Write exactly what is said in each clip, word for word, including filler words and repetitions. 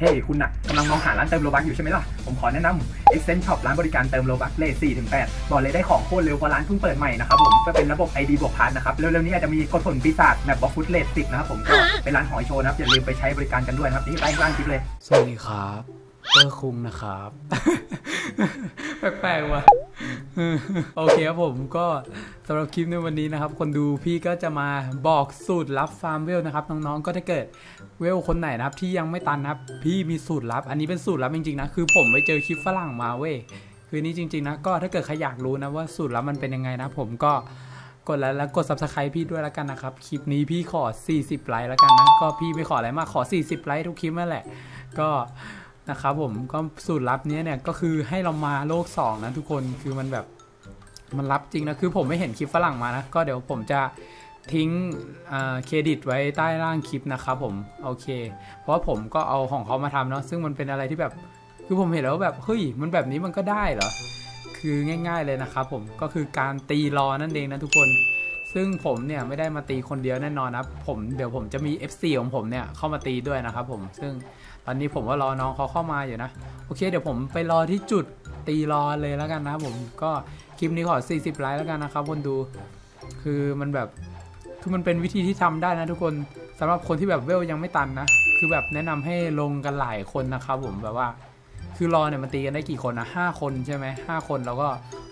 เฮ้ยคุณน่ะกำลังมองหาร้านเติมโลบัคอยู่ใช่ไหมล่ะผมขอแนะนำ Exchange Shop ร้านบริการเติมโลบัคเลท สี่ถึงแปด บอกเลยได้ของโคตรเร็วเพราะร้านเพิ่งเปิดใหม่นะครับผมจะเป็นระบบ ไอ ดี บวกพาร์ทนะครับเร็วๆนี้อาจจะมีกดผลปีศาจแบบบล็อกฟุตเลท สิบนะครับผมก็เป็นร้านหอยโชว์นะครับอย่าลืมไปใช้บริการกันด้วยนะครับที่ใต้ล่างคลิปเลยสวัสดีครับเตอร์คุงนะครับแปลกๆว่ะโอเคครับผมก็สำหรับคลิปในวันนี้นะครับคนดูพี่ก็จะมาบอกสูตรลับฟาร์มเวลนะครับน้องๆก็ถ้าเกิดเวลคนไหนนะครับที่ยังไม่ตันนะครับพี่มีสูตรลับอันนี้เป็นสูตรลับจริงๆนะคือผมไปเจอคลิปฝรั่งมาเว้ยคือนี้จริงๆนะก็ถ้าเกิดใครอยากรู้นะว่าสูตรลับมันเป็นยังไงนะผมก็กดไลค์แล้วกด ซับสไครบ์ พี่ด้วยแล้วกันนะครับคลิปนี้พี่ขอสี่สิบไลค์แล้วกันนะก็พี่ไม่ขออะไรมากขอสี่สิบไลค์ทุกคลิปนั่นแหละก็นะครับผมก็สูตรลับนี้เนี่ยก็คือให้เรามาโลกสองนะทุกคนคือมันแบบมันลับจริงนะคือผมไม่เห็นคลิปฝรั่งมานะก็เดี๋ยวผมจะทิ้งเครดิตไว้ใต้ล่างคลิปนะครับผมโอเคเพราะผมก็เอาของเขามาทำเนาะซึ่งมันเป็นอะไรที่แบบคือผมเห็นแล้วแบบเฮ้ยมันแบบนี้มันก็ได้เหรอคือง่ายๆเลยนะครับผมก็คือการตีรอนั่นเองนะทุกคนซึ่งผมเนี่ยไม่ได้มาตีคนเดียวแน่นอนนะผมเดี๋ยวผมจะมี เอฟ ซี ของผมเนี่ยเข้ามาตีด้วยนะครับผมซึ่งตอนนี้ผมว่ารอน้องเขาเข้ามาอยู่นะโอเคเดี๋ยวผมไปรอที่จุดตีรอเลยแล้วกันนะครับผมก็คลิปนี้ขอสี่สิบไลค์แล้วกันนะครับคนดูคือมันแบบคือมันเป็นวิธีที่ทำได้นะทุกคนสำหรับคนที่แบบเวลยังไม่ตันนะคือแบบแนะนำให้ลงกันหลายคนนะครับผมแบบว่าคือรอเนี่ยมันตีกันได้กี่คนนะห้าคนใช่ไหมห้าคนเราก็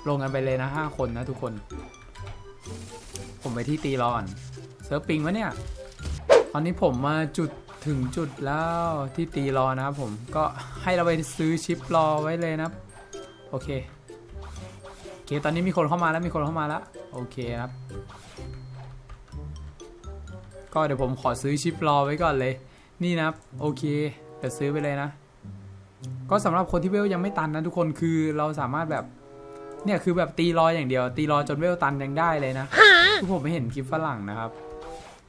ลงกันไปเลยนะห้าคนนะทุกคนผมไปที่ตีรอนเซิร์ฟปิงวะเนี่ยตอนนี้ผมมาจุดถึงจุดแล้วที่ตีรอนะครับผมก็ให้เราไปซื้อชิปรอไว้เลยนะโอเคโอเคตอนนี้มีคนเข้ามาแล้วมีคนเข้ามาแล้วโอเคครับก็เดี๋ยวผมขอซื้อชิปรอไว้ก่อนเลยนี่นะครับโอเคเดี๋ยวซื้อไปเลยนะก็สำหรับคนที่เวลยังไม่ตันนะทุกคนคือเราสามารถแบบเนี่ยคือแบบตีรออย่างเดียวตีรอจนเวลตันยังได้เลยนะคือผมไม่เห็นคลิปฝรั่งนะครับ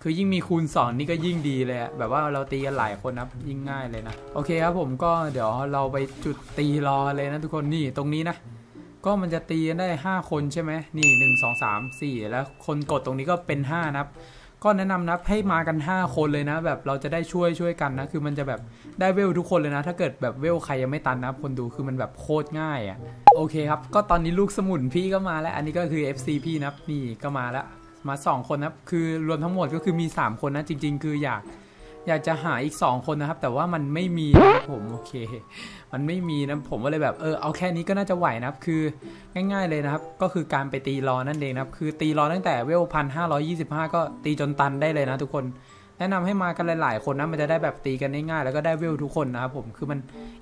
คือยิ่งมีคูณสองนี่ก็ยิ่งดีเลยแบบว่าเราตีกันหลายคนนะยิ่งง่ายเลยนะโอเคครับผมก็เดี๋ยวเราไปจุดตีรอเลยนะทุกคนนี่ตรงนี้นะก็มันจะตีกันได้ห้าคนใช่ไหมนี่หนึ่ง สอง สาม สี่แล้วคนกดตรงนี้ก็เป็นห้านะครับก็แนะนำนะให้มากันห้าคนเลยนะแบบเราจะได้ช่วยช่วยกันนะคือมันจะแบบได้เวลทุกคนเลยนะถ้าเกิดแบบเวลใครยังไม่ตันนะคนดูคือมันแบบโคตรง่ายอ่ะโอเคครับก็ตอนนี้ลูกสมุนพี่ก็มาแล้วอันนี้ก็คือ เอฟ ซี พี่นะนี่ก็มาแล้วมาสองคนนะคือรวมทั้งหมดก็คือมีสามคนนะจริงๆคืออยากอยากจะหาอีกสองคนนะครับแต่ว่ามันไม่มีผมโอเคมันไม่มีนะผมก็เลยแบบเออเอาแค่นี้ก็น่าจะไหวนะครับคือง่ายๆเลยนะครับก็คือการไปตีรอนั่นเองนะครับคือตีรอตั้งแต่เวลหนึ่งพันห้าร้อยยี่สิบห้าก็ตีจนตันได้เลยนะทุกคนแนะนำให้มากันหลายๆคนนะมันจะได้แบบตีกันง่ายๆแล้วก็ได้เวลทุกคนนะครับผมคือมัน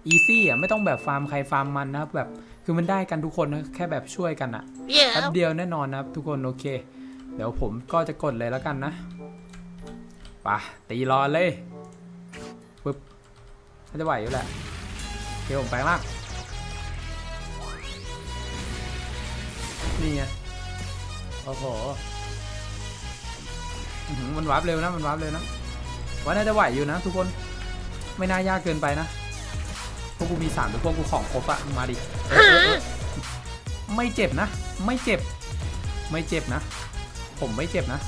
อีซี่อ่ะไม่ต้องแบบฟาร์มใครฟาร์มมันนะครับแบบคือมันได้กันทุกคนนะแค่แบบช่วยกันอ่ะแป๊บเดียวแน่นอนนะครับทุกคนโอเคเดี๋ยวผมก็จะกดเลยแล้วกันนะป่ะตีรอเลยปึ๊บน่าจะไหวอยู่แหละเดี๋ยวผมไปมากนี่ไงโอ้โหมันวาร์ปเร็วนะมันวาร์ปเร็วนะว่าน่าจะไหวอยู่นะทุกคนไม่น่ายากเกินไปนะพวกกูมีสามหรือพวกกูของครบอะมาดิไม่เจ็บนะไม่เจ็บไม่เจ็บนะผมไม่เจ็บนะ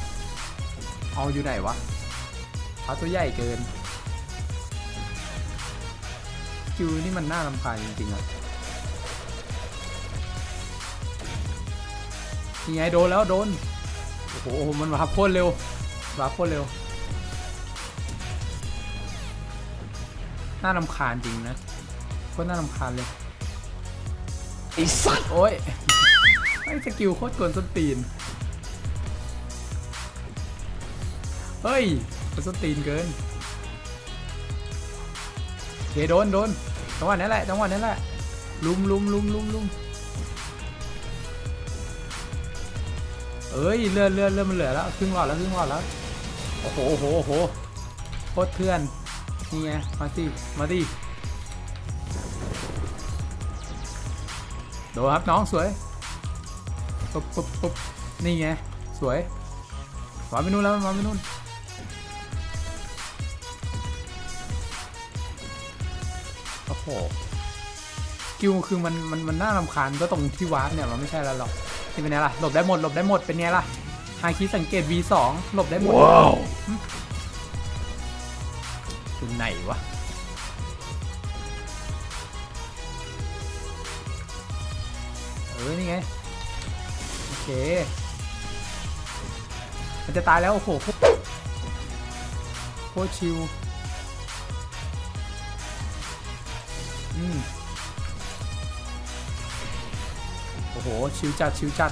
เอาอยู่ไหนวะเขาตัวใหญ่เกินคิวนี่มันน่ารำคาญจริงๆอะยังไงโดนแล้วโดนโอ้โหมันวาร์ปโคตรเร็ววาร์ปโคตรเร็วน่ารำคาญจริงนะโคตรน่ารำคาญเลยไอ้สัสโอ้ยไอ้สกิลโคตรกวนส้นตีนเฮ้ยมันส้นตีนเกินเฮ้ยโดนโดนจังหวะนั้นแหละจังหวะนั้นแหละลุมลุมลุมลุมลุมเอ้ยเลื่อนเลื่อนเลื่อนมันเหลือแล้วครึ่งหลอดแล้วครึ่งหลอดแล้วโอ้โหโอ้โหโอ้โหโคตรเพื่อนนี่ไงมาดิมาดิโดนครับน้องสวยปุ๊บปุ๊บปุ๊บนี่ไงสวยวางไปนู่นแล้ววางไปนู่นโอ้โหกิวคือมันมันมันน่ารำคาญก็ตรงที่วาร์ปเนี่ยมันไม่ใช่แล้วหรอกนี่เป็นไงล่ะหลบได้หมดหลบได้หมดเป็นไงล่ะหาคีสังเกต วี สอง หลบได้หมดว้าวอยู่ไหนวะ ออนี่ไงโอเคมันจะตายแล้วโอ้โหโคตรชิวอืมโอ้โหชิวจัดชิวจัด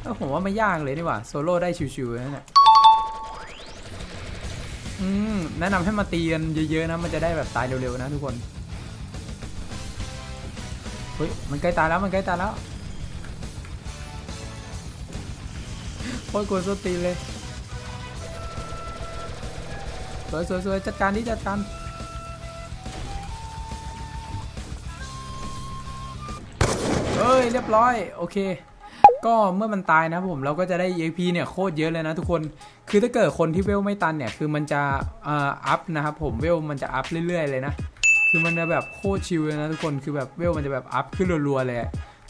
แล้วผมว่าไม่ยากเลยนี่หว่าโซโล่ได้ชิวๆนั่นแหละอืมแนะนำให้มาตีกันเยอะๆนะมันจะได้แบบตายเร็วๆนะทุกคนเฮ้ยมันใกล้ตายแล้วมันใกล้ตายแล้วโคตรกลัวโซตีเลยสวยๆๆจัดการดิจัดการเอ้ยเรียบร้อยโอเคก็เมื่อมันตายนะผมเราก็จะได้ อี เอ็กซ์ พี เนี่ยโคตรเยอะเลยนะทุกคนคือถ้าเกิดคนที่เวลไม่ตันเนี่ยคือมันจะเอ่ออัพนะครับผมเวลมันจะอัพเรื่อยๆเลยนะคือมันจะแบบโคตรชิลเลยนะทุกคนคือแบบเวลมันจะแบบอัพขึ้นรัวๆเลย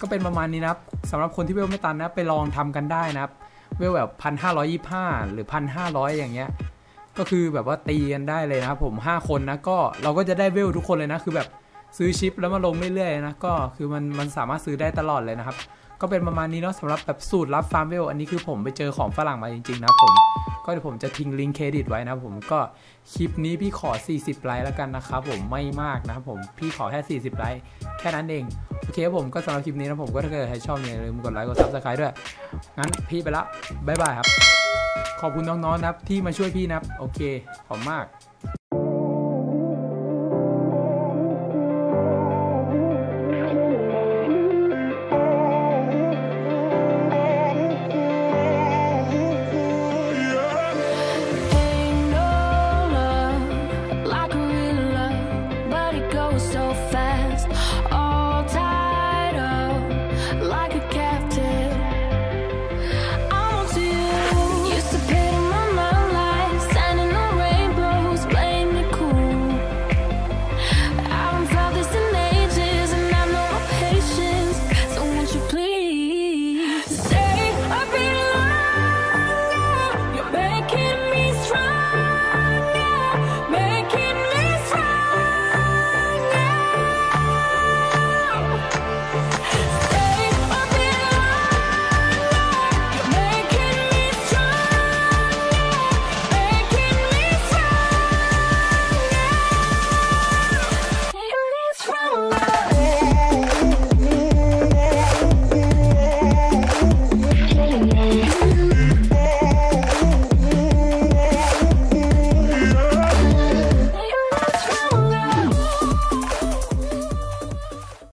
ก็เป็นประมาณนี้นะครับสำหรับคนที่เวลไม่ตันนะไปลองทำกันได้นะครับเวลแบบพันห้าร้อยยี่สิบห้าหรือพันห้าร้อยอย่างเงี้ยก็คือแบบว่าตีกันได้เลยนะครับผมห้าคนนะก็เราก็จะได้เวลทุกคนเลยนะคือแบบซื้อชิปแล้วมาลงเรื่อยๆนะก็คือมันมันสามารถซื้อได้ตลอดเลยนะครับก็เป็นประมาณนี้เนาะสำหรับแบบสูตรลับฟาร์มเวลอันนี้คือผมไปเจอของฝรั่งมาจริงๆนะผมก็เดี๋ยวผมจะทิ้งลิงก์เครดิตไว้นะผมก็คลิปนี้พี่ขอสี่สิบไลค์แล้วกันนะครับผมไม่มากนะผมพี่ขอแค่สี่สิบไลค์แค่นั้นเองโอเคผมก็สำหรับคลิปนี้นะผมก็ถ้าเกิดใครชอบเนี่ยอย่าลืมกดไลค์กดซับสไครต์ด้วยงั้นพี่ไปละบ๊ายบายครับขอบคุณน้องๆ น, นะครับที่มาช่วยพี่นะครับโอเคขอบมาก